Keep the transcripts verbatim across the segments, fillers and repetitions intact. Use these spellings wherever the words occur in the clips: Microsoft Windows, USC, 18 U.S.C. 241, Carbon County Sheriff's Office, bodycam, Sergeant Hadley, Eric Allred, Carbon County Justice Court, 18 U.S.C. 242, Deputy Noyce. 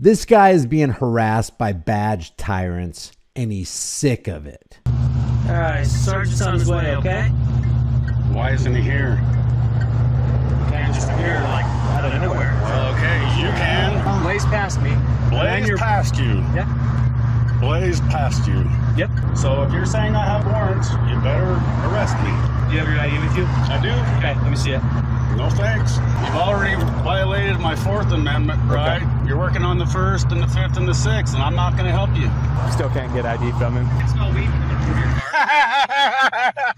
This guy is being harassed by badge tyrants, and he's sick of it. All right, Sergeant's on his way, okay? Why isn't he here? He can't just appear like out of nowhere. Well, okay, you can. Blaze past me. Blaze past you. Yep. Blaze past you. Yep. So if you're saying I have warrants, you better arrest me. Do you have your I D with you? I do. Okay, let me see it. No thanks. You've already violated my Fourth Amendment, right? Okay. You're working on the First and the Fifth and the Sixth, and I'm not going to help you. Still can't get I D from him. It's no weed from your car.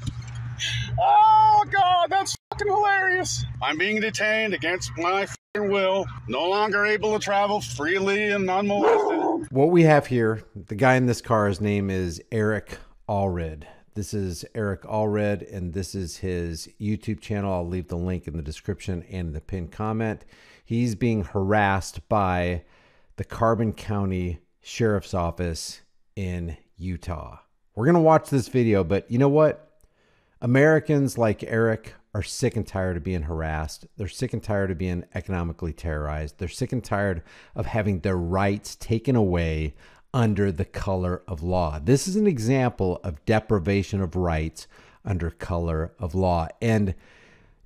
Oh, God, that's fucking hilarious. I'm being detained against my fucking will, no longer able to travel freely and non-molested. What we have here, the guy in this car, his name is Eric Allred. This is Eric Allred, and this is his YouTube channel. I'll leave the link in the description and the pinned comment. He's being harassed by the Carbon County Sheriff's Office in Utah. We're going to watch this video, but you know what? Americans like Eric are sick and tired of being harassed. They're sick and tired of being economically terrorized. They're sick and tired of having their rights taken away under the color of law. This is an example of deprivation of rights under color of law. And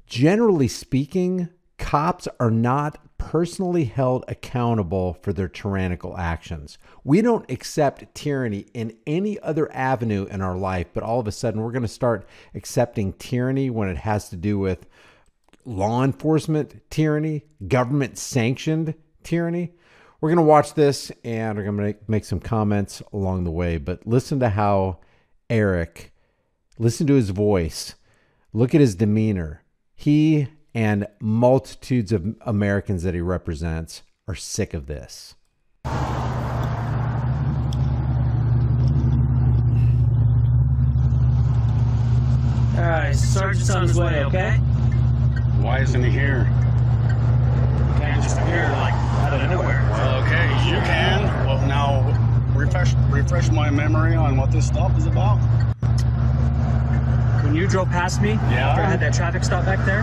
generally speaking, cops are not personally held accountable for their tyrannical actions. We don't accept tyranny in any other avenue in our life, but all of a sudden we're going to start accepting tyranny when it has to do with law enforcement tyranny, government sanctioned tyranny. We're going to watch this and we're going to make some comments along the way, but listen to how Eric, listen to his voice, look at his demeanor. He and multitudes of Americans that he represents are sick of this. All right, Sergeant's on his way, okay? Why isn't he here? He can't just appear like out of nowhere. Well, okay, you can. Well, now refresh refresh my memory on what this stop is about. When you drove past me, yeah. After I had that traffic stop back there,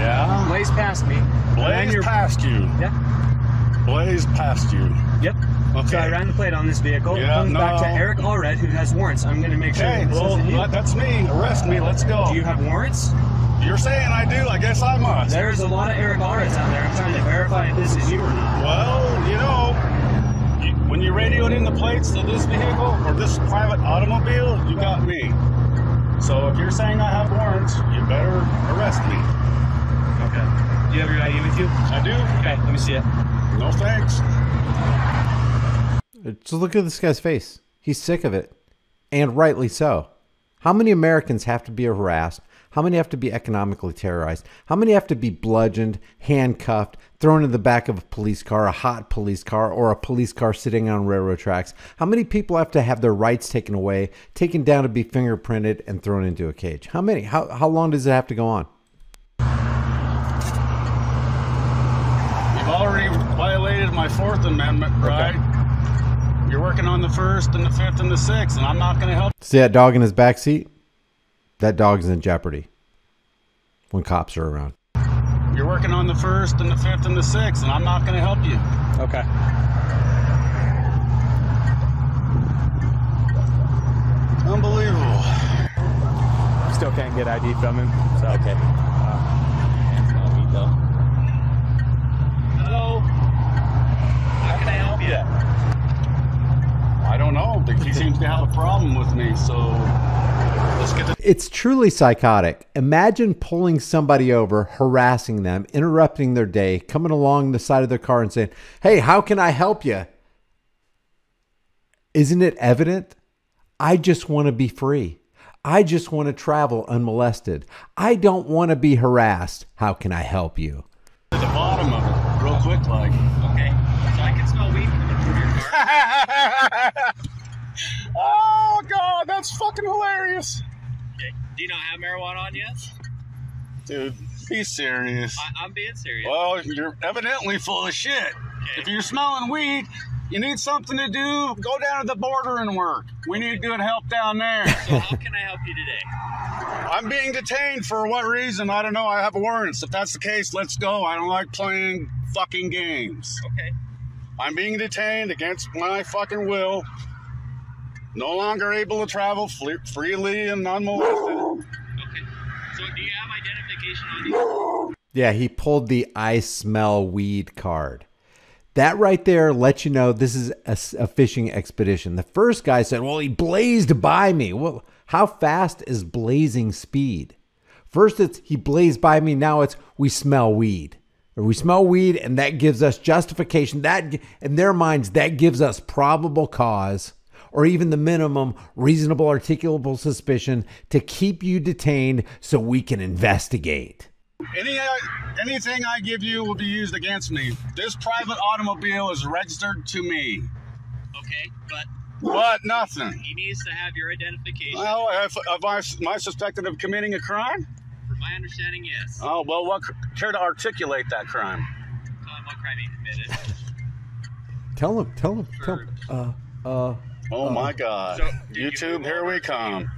yeah, blaze past me. Blaze past you. Yeah. Blaze past you. Yep. Okay. So I ran the plate on this vehicle. Yeah, no. Back to Eric Allred, who has warrants. I'm going to make sure. Okay, that this well, isn't you. That's me. Arrest me. Let's go. Do you have warrants? You're saying I do. I guess I must. There's a lot of Eric Allreds out there. I'm trying to verify if this is you or not. Well, you know, when you radioed in the plates to this vehicle or this private automobile, you got me. So if you're saying I have warrants, you better arrest me. Okay. Do you have your I D with you? I do. Okay. Let me see it. No thanks. Just look at this guy's face. He's sick of it. And rightly so. How many Americans have to be harassed? How many have to be economically terrorized? How many have to be bludgeoned, handcuffed, thrown in the back of a police car, a hot police car, or a police car sitting on railroad tracks? How many people have to have their rights taken away, taken down to be fingerprinted and thrown into a cage? How many? How, how long does it have to go on? You've already violated my Fourth Amendment, right? Okay. You're working on the First and the Fifth and the Sixth, and I'm not going to help. See that dog in his back seat? That dog's in jeopardy when cops are around. You're working on the First and the Fifth and the Sixth, and I'm not going to help you. Okay. Unbelievable. Still can't get I D from him. So. Okay. Uh, Hello. How can I help you? I don't know. He seems to have a problem with me, so. It's truly psychotic. Imagine pulling somebody over, harassing them, interrupting their day, coming along the side of their car and saying, "Hey, how can I help you?" Isn't it evident? I just want to be free. I just want to travel unmolested. I don't want to be harassed. How can I help you? At the bottom of it, real quick, like, okay, so I can smell weed from your car. Oh, God, that's fucking hilarious. Do you not have marijuana on yet? Dude, be serious. I, I'm being serious. Well, you're evidently full of shit. Okay. If you're smelling weed, you need something to do, go down to the border and work. We need good help down there. So how can I help you today? I'm being detained for what reason? I don't know. I have warrants. If that's the case, let's go. I don't like playing fucking games. Okay. I'm being detained against my fucking will. No longer able to travel freely and unmolested. Okay. So do you have identification on you? Yeah, he pulled the I smell weed card. That right there lets you know this is a, a fishing expedition. The first guy said, well, he blazed by me. Well, how fast is blazing speed? First it's he blazed by me. Now it's we smell weed. Or we smell weed, and that gives us justification. That, in their minds, that gives us probable cause or even the minimum reasonable articulable suspicion to keep you detained so we can investigate. Any, uh, anything I give you will be used against me. This private automobile is registered to me. Okay, but... But nothing. He needs to have your identification. Well, if, if I, am I suspected of committing a crime? From my understanding, yes. Oh, well, what, care to articulate that crime? Um, what crime he committed? tell him, tell him, tell him. Uh, uh, oh, uh, my God. So YouTube, you here we come.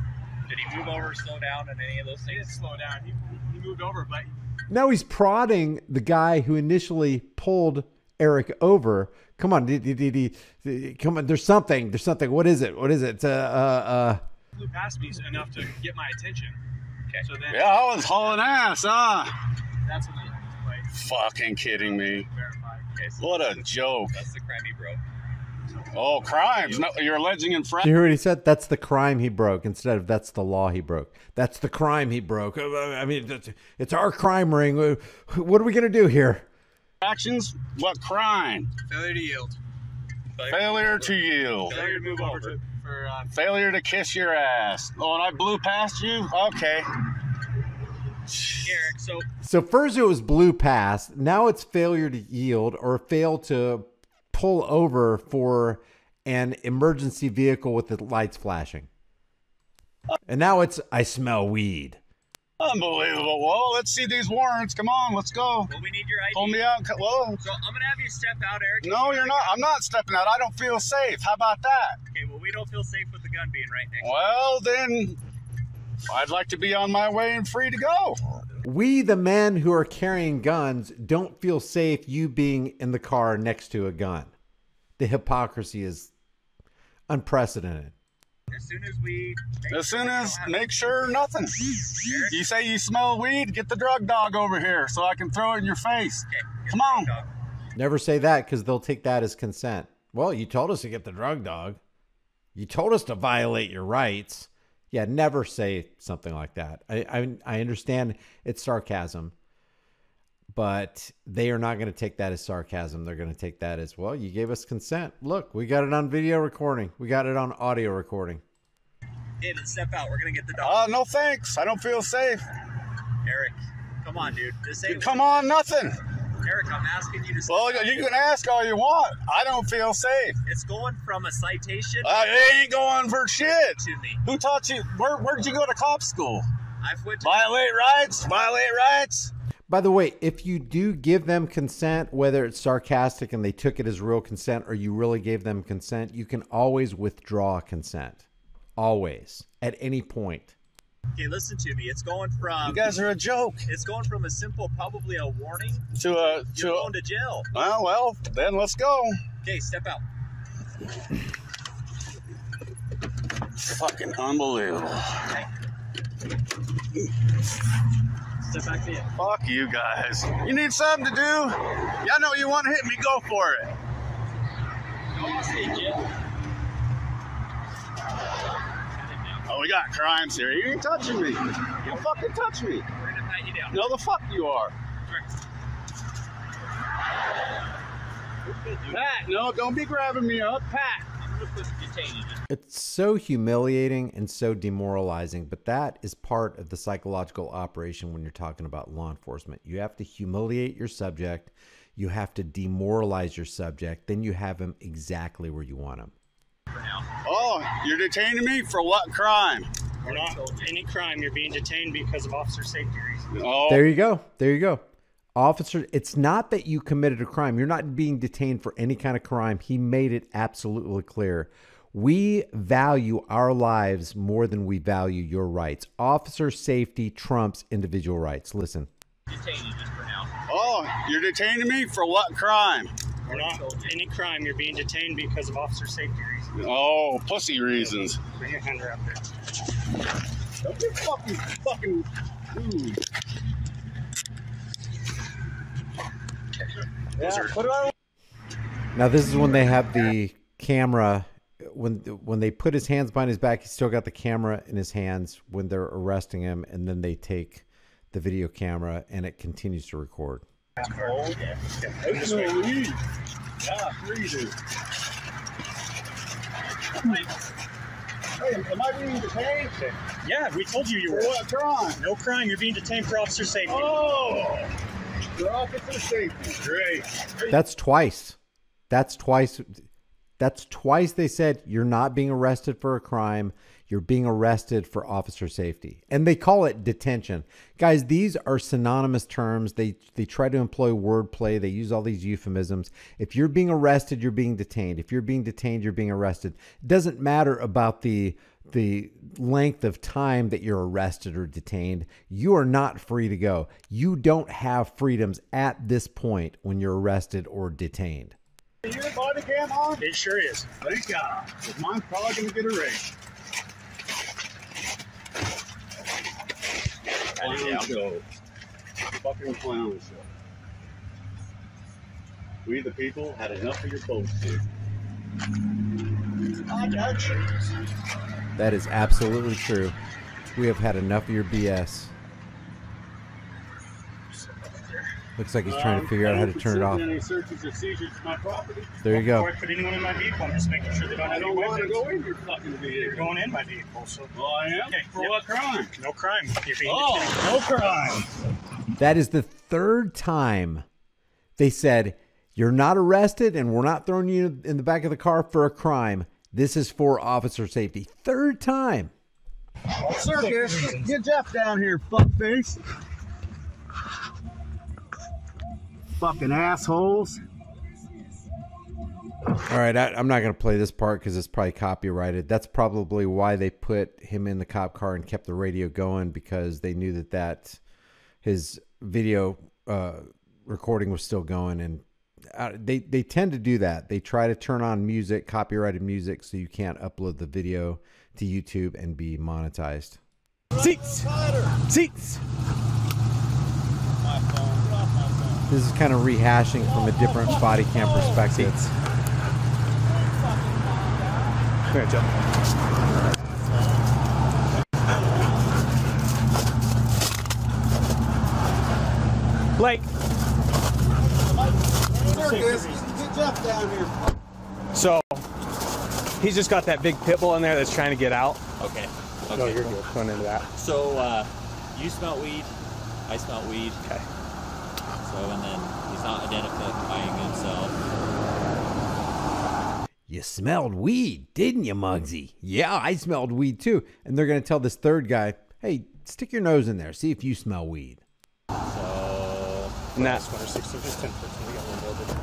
Did he move over, slow down, and any of those things? He didn't slow down. He, he moved over, but... Now he's prodding the guy who initially pulled Eric over. Come on, de, de, de, de, come on. There's something. There's something. What is it? What is it? It's, uh, uh, uh... Flew past me enough to get my attention. Okay. So then, yeah, I was hauling ass, huh? That's what I like. Fucking kidding me. Okay, so what a joke. That's the crime he broke. Oh, crimes. No, you're alleging infraction. You hear what he said? That's the crime he broke instead of that's the law he broke. That's the crime he broke. I mean, it's our crime ring. What are we going to do here? Actions? What crime? Failure to yield. Failure, Failure to yield. Failure to move over. To, for, uh, Failure to kiss your ass. Oh, and I blew past you? Okay. Eric, so... So first it was blew past. Now it's failure to yield or fail to... pull over for an emergency vehicle with the lights flashing. And now it's, I smell weed. Unbelievable. Well, let's see these warrants. Come on, let's go. Well, we need your I D. Pull me out. Whoa. So I'm going to have you step out, Eric. No, you're not. I'm not stepping out. I don't feel safe. How about that? Okay, well, we don't feel safe with the gun being right next to you. Well, then I'd like to be on my way and free to go. We, the men who are carrying guns, don't feel safe you being in the car next to a gun. The hypocrisy is unprecedented. As soon as we... As soon as... Make sure nothing. You say you smell weed, get the drug dog over here so I can throw it in your face. Okay, come on. Never say that because they'll take that as consent. Well, you told us to get the drug dog. You told us to violate your rights. Yeah, never say something like that. I, I I understand it's sarcasm, but they are not going to take that as sarcasm. They're going to take that as, well, you gave us consent. Look, we got it on video recording. We got it on audio recording. David, step out. We're going to get the dog. Uh, no, thanks. I don't feel safe. Eric, come on, dude. This ain't come on, nothing. Eric, I'm asking you to... Well, you can ask all you want. I don't feel safe. It's going from a citation... Uh, it ain't going for shit. To me. Who taught you? Where, where'd you go to cop school? I've went to... Violate rights? Violate rights? By the way, if you do give them consent, whether it's sarcastic and they took it as real consent or you really gave them consent, you can always withdraw consent. Always. At any point. Okay, listen to me. It's going from... You guys are a joke. It's going from a simple, probably a warning... To a... You're to going a, to jail. Well, well, then let's go. Okay, step out. Fucking unbelievable. Okay. Step back to you. Fuck you guys. You need something to do? Y'all know you want to hit me, go for it. No, I'll see you, kid. Oh, we got crimes here. You ain't touching me. You fucking touch me. We're gonna pat you down. No, the fuck you are. Right. Pat, no, don't be grabbing me up. Pat. I'm gonna put detain you. It's so humiliating and so demoralizing, but that is part of the psychological operation when you're talking about law enforcement. You have to humiliate your subject. You have to demoralize your subject. Then you have him exactly where you want him. Oh, you're detaining me for what crime? We're not any crime. You're being detained because of officer safety reasons. Oh. There you go. There you go. Officer, it's not that you committed a crime. You're not being detained for any kind of crime. He made it absolutely clear. We value our lives more than we value your rights. Officer safety trumps individual rights. Listen. Detaining just for now. Oh, you're detaining me for what crime? We're not any crime. You're being detained because of officer safety reasons. Oh, pussy reasons. Bring your hand around there. Don't be fucking fucking. Ooh. Yeah. Now this is when they have the camera. When when they put his hands behind his back, he's still got the camera in his hands when they're arresting him, and then they take the video camera and it continues to record. Oh, yeah. Hey, am I being detained? Yeah, we told you you were. What crime? No crime. You're being detained for officer safety. Oh, for officer safety. Great. That's twice. That's twice. That's twice they said you're not being arrested for a crime. You're being arrested for officer safety. And they call it detention. Guys, these are synonymous terms. They they try to employ wordplay. They use all these euphemisms. If you're being arrested, you're being detained. If you're being detained, you're being arrested. It doesn't matter about the the length of time that you're arrested or detained. You are not free to go. You don't have freedoms at this point when you're arrested or detained. Is your body cam on? It sure is. Thank God. Mine's probably going to get erased. Clown show. Fucking clown show. We the people had enough of your bullshit. That is absolutely true. We have had enough of your B S. Looks like he's trying to figure um, out how to turn it off. Any searches or seizures to my property. There you go. Before I put anyone in my vehicle, I'm just making sure they don't have any weapons. I don't want to go in your fucking vehicle. You're going in my vehicle, so. Oh, I am? Okay. For yep. What crime? No crime. You're being oh, no crime. That is the third time they said, you're not arrested and we're not throwing you in the back of the car for a crime. This is for officer safety. Third time. Oh, circus. Get Jeff down here, fuckface. Fucking assholes. All right, I, I'm not going to play this part because it's probably copyrighted. That's probably why they put him in the cop car and kept the radio going, because they knew that, that his video uh, recording was still going. And uh, they, they tend to do that. They try to turn on music, copyrighted music, so you can't upload the video to YouTube and be monetized. Seats! Seats! This is kind of rehashing from a different body cam perspective. Come here, Jeff. Blake. So, he's just got that big pit bull in there that's trying to get out. Okay. Okay. No, you're good. Going into that. So, uh, you smell weed. I smell weed. Okay. And then he's not identifying himself. You smelled weed, didn't you, Muggsy? Yeah, I smelled weed too. And they're going to tell this third guy, hey, stick your nose in there. See if you smell weed. So, and that's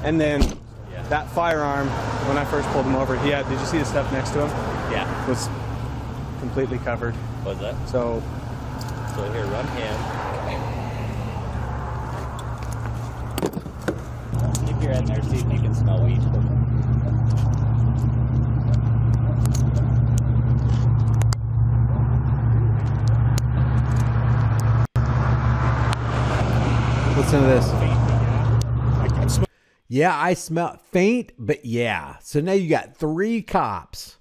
And then yeah. that firearm, when I first pulled him over, he had, did you see the stuff next to him? Yeah. It was completely covered. What was that? So, so here, run him. You're in there, see if you can smell weed. Listen to this. Yeah, I smell faint, but yeah. So now you got three cops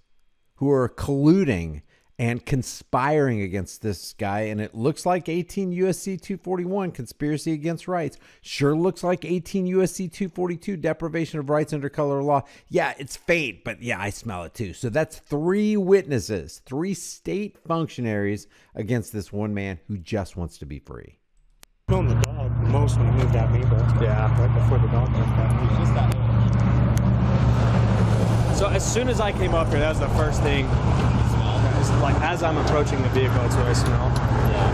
who are colluding and conspiring against this guy, and it looks like eighteen U S C two forty-one, conspiracy against rights. Sure looks like eighteen U S C two forty-two, deprivation of rights under color of law. Yeah, it's faint, but yeah, I smell it too. So that's three witnesses, three state functionaries against this one man who just wants to be free. On the dog, most when it moved at me, but yeah, right before the dog moved at me, just that. So as soon as I came up here, that was the first thing. Like as I'm approaching the vehicle, it's what I smell. Yeah.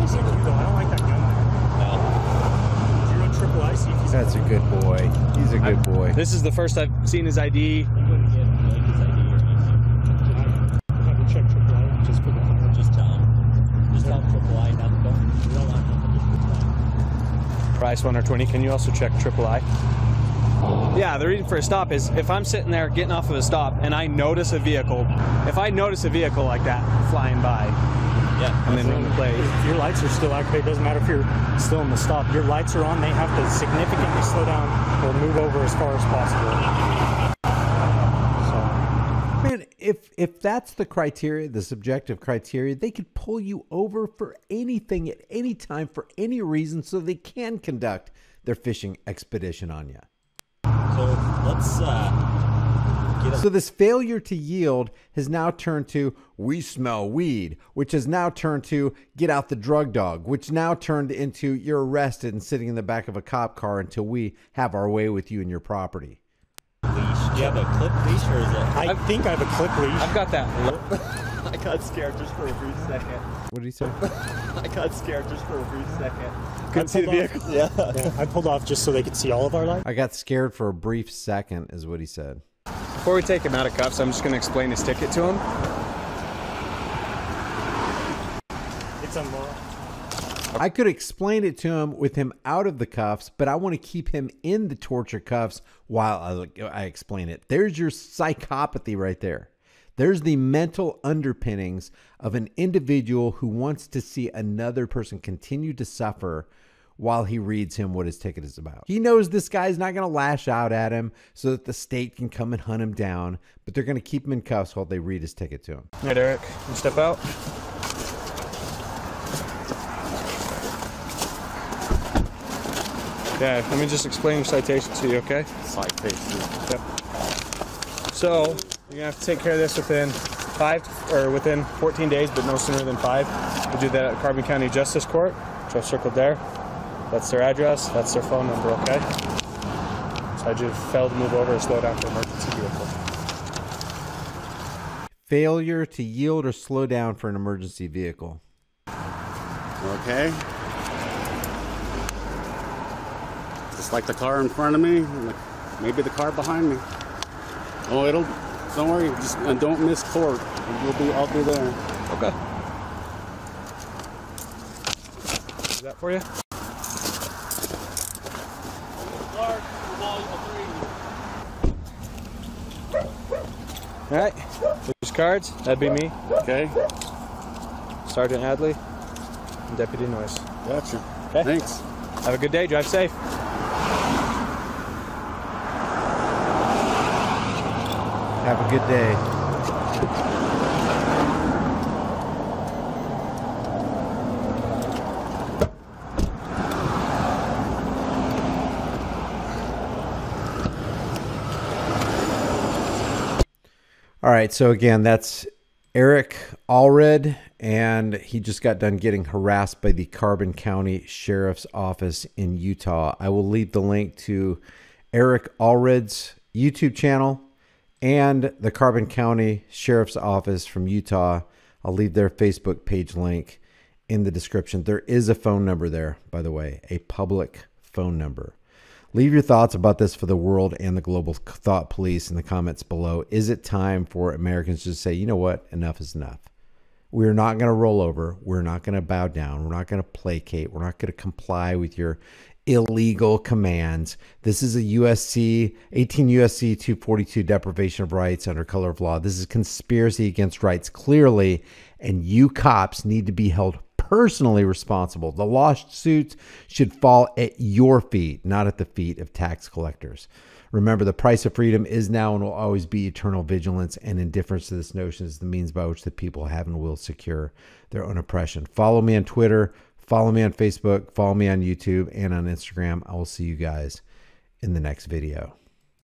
He's like you though. I don't like that gun. No. You're on triple I C. That's a good boy. He's a good boy. This is the first I've seen his I D. I'm going to get his I D or anything. I have to check triple I just for the fire. Just tell him. Just tell him triple I not the phone. We don't want to. Price one or twenty. Can you also check triple I? Yeah, the reason for a stop is if I'm sitting there getting off of a stop and I notice a vehicle, if I notice a vehicle like that flying by, yeah, and then run the plate. If your lights are still activated, it doesn't matter if you're still in the stop. Your lights are on, they have to significantly slow down or move over as far as possible. So. Man, if, if that's the criteria, the subjective criteria, they could pull you over for anything at any time for any reason so they can conduct their fishing expedition on you. So let's uh, get up. So this failure to yield has now turned to we smell weed, which has now turned to get out the drug dog, which now turned into you're arrested and sitting in the back of a cop car until we have our way with you and your property. Leash. Do you have a clip leash or is it? I I've, think I have a clip leash. I've got that. I got scared just for a brief second. What did he say? I got scared just for a brief second. Couldn't see the vehicle. Yeah. yeah. I pulled off just so they could see all of our lights. I got scared for a brief second is what he said. Before we take him out of cuffs, I'm just going to explain his ticket to him. It's unmoral. I could explain it to him with him out of the cuffs, but I want to keep him in the torture cuffs while I, I explain it. There's your psychopathy right there. There's the mental underpinnings of an individual who wants to see another person continue to suffer while he reads him what his ticket is about. He knows this guy's not going to lash out at him so that the state can come and hunt him down, but they're going to keep him in cuffs while they read his ticket to him. All right, Eric, you step out. Yeah, let me just explain the citation to you, okay? Citation. Yep. So... you're going to have to take care of this within five or within fourteen days, but no sooner than five. We do that at Carbon County Justice Court, which I've circled there. That's their address. That's their phone number, okay? So I just failed to move over or slow down for emergency vehicle. Failure to yield or slow down for an emergency vehicle. Okay. Just like the car in front of me, maybe the car behind me. Oh, it'll... Don't worry, just and don't miss court. You'll be, I'll be there. Okay. Is that for you? All right. There's cards. That'd be me. Okay. Sergeant Hadley and Deputy Noyce. Gotcha. Okay. Thanks. Have a good day. Drive safe. Have a good day. All right, so again, that's Eric Allred, and he just got done getting harassed by the Carbon County Sheriff's Office in Utah. I will leave the link to Eric Allred's YouTube channel and the Carbon County Sheriff's Office from Utah. I'll leave their Facebook page link in the description. There is a phone number there, by the way, a public phone number. Leave your thoughts about this for the world and the global thought police in the comments below. Is it time for Americans to say, you know what, enough is enough? We're not going to roll over. We're not going to bow down. We're not going to placate. We're not going to comply with your illegal commands. This is a U S C, eighteen U S C two forty-two deprivation of rights under color of law. This is conspiracy against rights, clearly, and you cops need to be held personally responsible. The lawsuits should fall at your feet, not at the feet of tax collectors. Remember, the price of freedom is now and will always be eternal vigilance and indifference to this notion is the means by which the people have and will secure their own oppression. Follow me on Twitter. Follow me on Facebook, follow me on YouTube, and on Instagram. I will see you guys in the next video.